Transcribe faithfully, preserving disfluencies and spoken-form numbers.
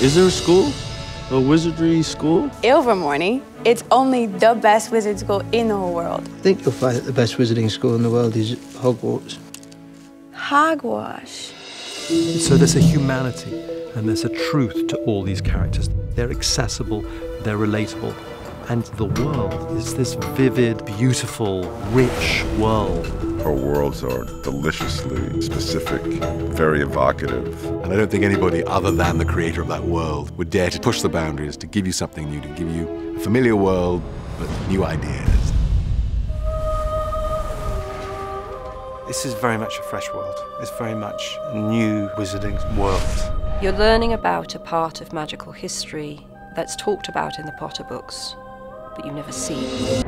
Is there a school? A wizardry school? Ilvermorny. It's only the best wizard school in the whole world. I think you'll find that the best wizarding school in the world is Hogwarts. Hogwash. So there's a humanity and there's a truth to all these characters. They're accessible, they're relatable. And the world is this vivid, beautiful, rich world. Her worlds are deliciously specific, very evocative. And I don't think anybody other than the creator of that world would dare to push the boundaries, to give you something new, to give you a familiar world, but new ideas. This is very much a fresh world. It's very much a new wizarding world. You're learning about a part of magical history that's talked about in the Potter books, but you never see.